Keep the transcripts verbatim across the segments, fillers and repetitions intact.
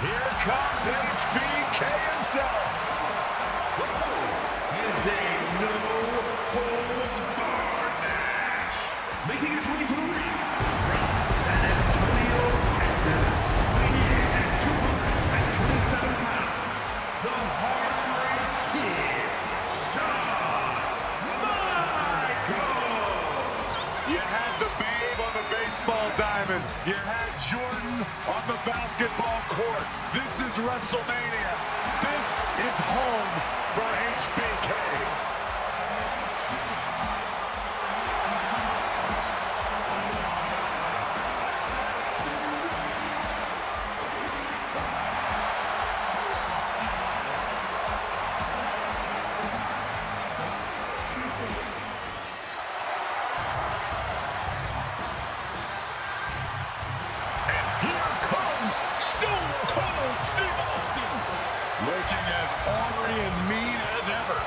Here comes H B K himself. He is a no-holds-barred match. Making it twenty-two from San Antonio, Texas, weighing in at two hundred twenty-seven pounds, the Heartbreak Kid, Shawn Michaels. You had the Babe on the baseball diamond. You had Jordan on the basketball court. This is WrestleMania. This is home for H B K. Stone Cold Steve Austin, looking as ornery and mean as ever.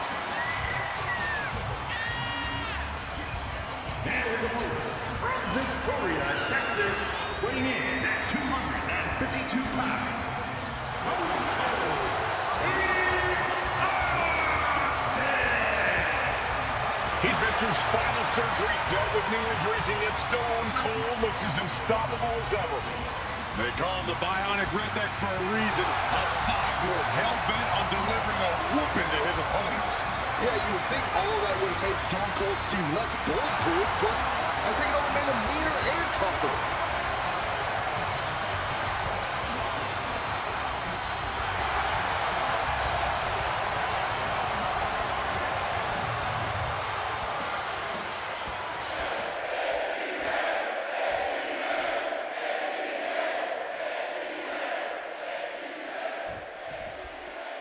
And his opponent, from Victoria, Texas, weighing in at two hundred fifty-two pounds. Stone Cold Steve Austin. He's been through spinal surgery, dealt with knee injuries, and yet Stone Cold looks as unstoppable as ever. They call him the bionic redneck for a reason. A sophomore hell-bent on delivering a whooping to his opponents. Yeah, you would think all of that would have made Stone Cold seem less bulletproof, but I think it would have made him meaner and tougher.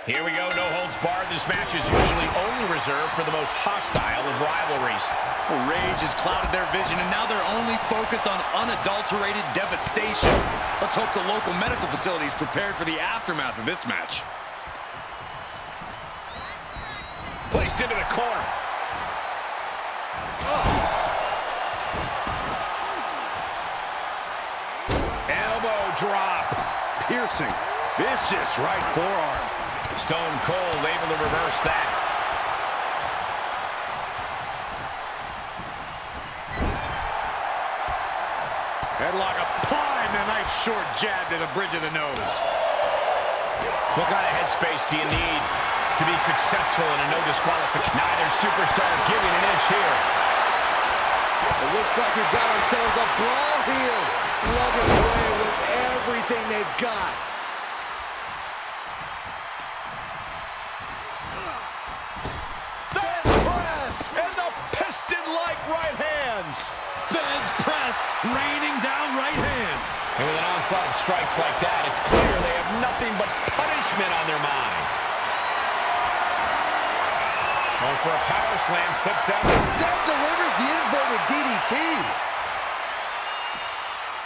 Here we go, no holds barred. This match is usually only reserved for the most hostile of rivalries. Rage has clouded their vision, and now they're only focused on unadulterated devastation. Let's hope the local medical facility is prepared for the aftermath of this match. Placed into the corner. Oh. Elbow drop. Piercing. Vicious right forearm. Stone Cold able to reverse that. Headlock applied and a nice short jab to the bridge of the nose. What kind of headspace do you need to be successful in a no disqualification? Neither superstar giving an inch here. It looks like we've got ourselves a brawl here. Slugging away with everything they've got. Fez press, raining down right hands. And with an onslaught of strikes like that, it's clear they have nothing but punishment on their mind. Going for a power slam, steps down. The step delivers the inverted D D T.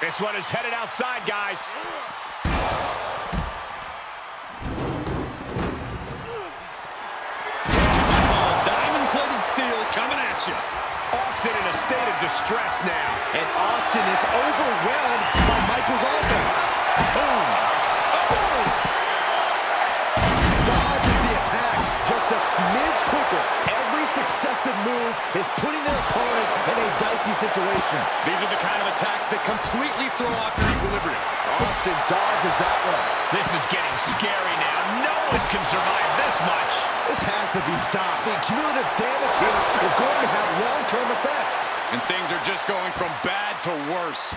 This one is headed outside, guys. Oh, diamond-plated steel coming at you. Austin in a state of distress now. And Austin is overwhelmed by Michael's offense. Boom! Boom! Dodges the attack just a smidge quicker. Every successive move is putting their opponent in a dicey situation. These are the kind of attacks that completely throw off your equilibrium. Austin dodges that one. This is getting scary now. No one can survive this much. This has to be stopped. The cumulative damage here is going to have long-term effects. And things are just going from bad to worse.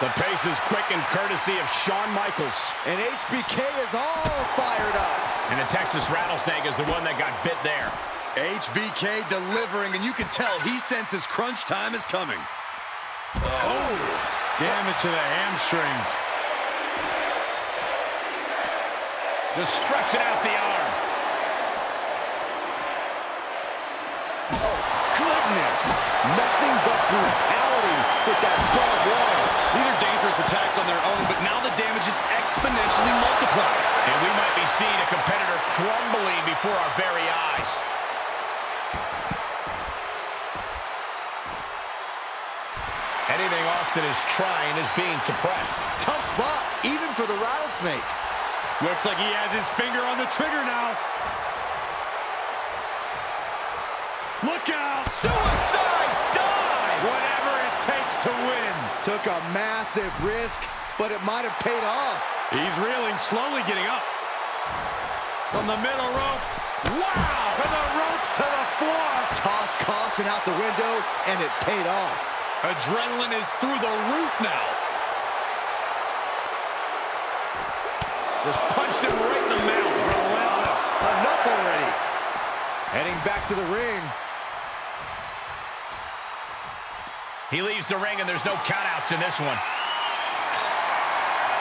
The pace is quick and courtesy of Shawn Michaels. And H B K is all fired up. And the Texas Rattlesnake is the one that got bit there. H B K delivering, and you can tell he senses crunch time is coming. Oh! Oh. Damage to the hamstrings. Just stretching out the arm. Oh, goodness! Nothing but brutality with that barbed wire. These are dangerous attacks on their own, but now the damage is exponentially multiplied. And we might be seeing a competitor crumbling before our very eyes. And anything Austin is trying is being suppressed. Tough spot, even for the rattlesnake. Looks like he has his finger on the trigger now. Look out! Suicide dive! Whatever it takes to win. Took a massive risk, but it might have paid off. He's reeling, slowly getting up. From the middle rope. Wow! From the ropes to the floor. Tossed Costin out the window, and it paid off. Adrenaline is through the roof now. Just punched him right in the mouth. Relentless. Enough already. Heading back to the ring. He leaves the ring, and there's no countouts in this one.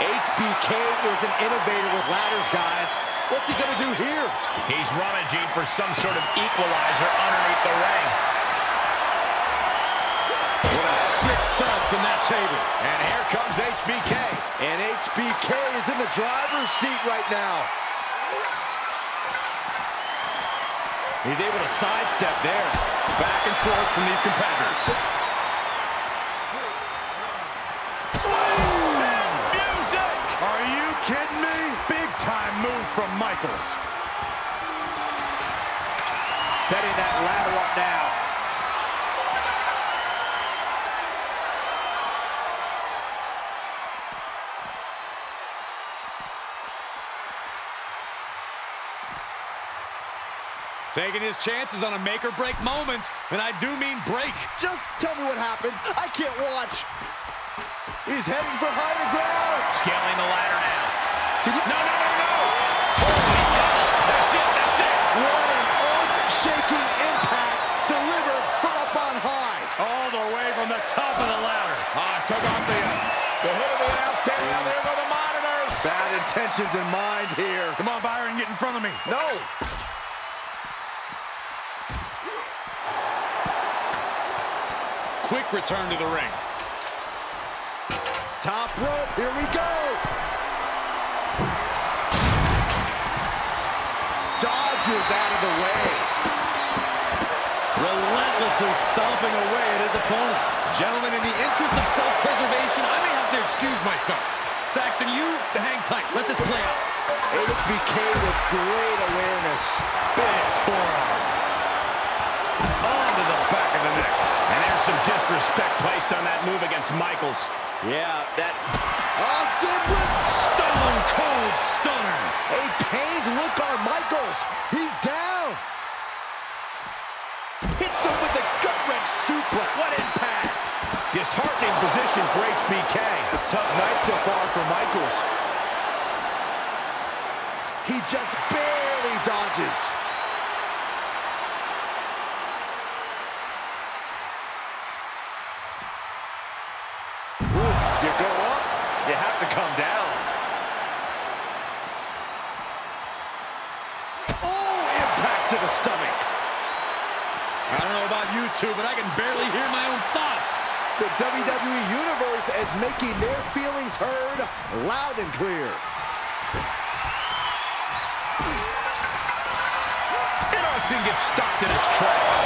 H B K is an innovator with ladders, guys. What's he gonna do here? He's rummaging for some sort of equalizer underneath the ring. What a sick stuff from that table. And here comes H B K. And H B K is in the driver's seat right now. He's able to sidestep there. Back and forth from these competitors. Sling! Are you kidding me? Big time move from Michaels. Setting that ladder up now. Taking his chances on a make or break moment, and I do mean break. Just tell me what happens. I can't watch. He's heading for higher ground. Scaling the ladder now. No, no, no, no. Holy cow. That's it, that's it. What an earth-shaking impact delivered from up on high. All the way from the top of the ladder. Ah, took off the, uh, the hood of the announce table down there by the monitors. Bad intentions in mind here. Come on, Byron, get in front of me. No. Quick return to the ring. Top rope, here we go! Dodges out of the way. Relentlessly stomping away at his opponent. Gentlemen, in the interest of self-preservation, I may have to excuse myself. Saxton, you hang tight. Let this play out. H B K with great awareness. Big forearm. Onto the back of the neck. And there's some disrespect placed on that move against Michaels. Yeah, that Austin with Stone Cold Stunner. A pained look on Michaels. He's down. Hits him with a gut-wrench suplex. What impact! Disheartening position for H B K. Tough night so far for Michaels. He just barely dodges. You have to come down. Oh, impact to the stomach. I don't know about you two, but I can barely hear my own thoughts. The W W E Universe is making their feelings heard loud and clear. And Austin gets stopped in his tracks.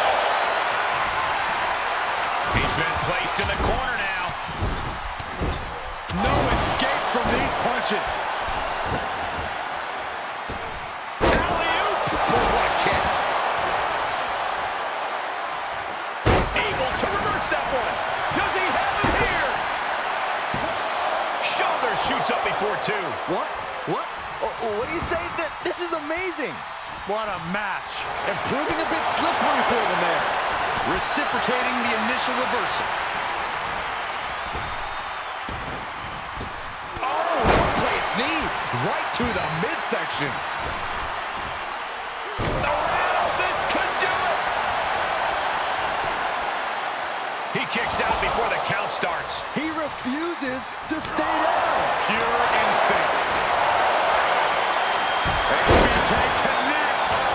He's been placed in the corner now. No escape from these punches. Alley-oop! For one kick. Able to reverse that one. Does he have it here? Shoulder shoots up before two. What? What? Oh, what do you say? That this is amazing. What a match. And proving a bit slippery for them there. Reciprocating the initial reversal. Knee right to the midsection. The rattles, this could do it. He kicks out before the count starts. He refuses to stay down. Pure instinct. H B K connects.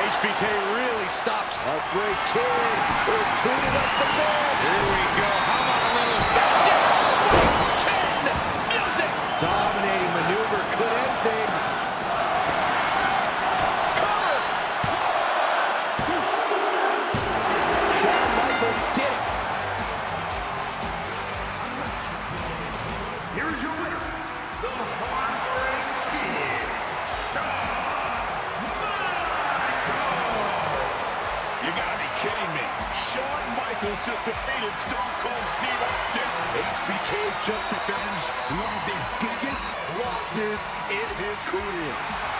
H B K really stops. A great kid is tuning up the bed. Here we go. How about a little music? Dominating. Shawn Michaels did it. winner, the Wondrous Kid, Shawn Michaels! You gotta be kidding me. Shawn Michaels just defeated Stone Cold Steve Austin. H B K just avenged one of the biggest losses in his career.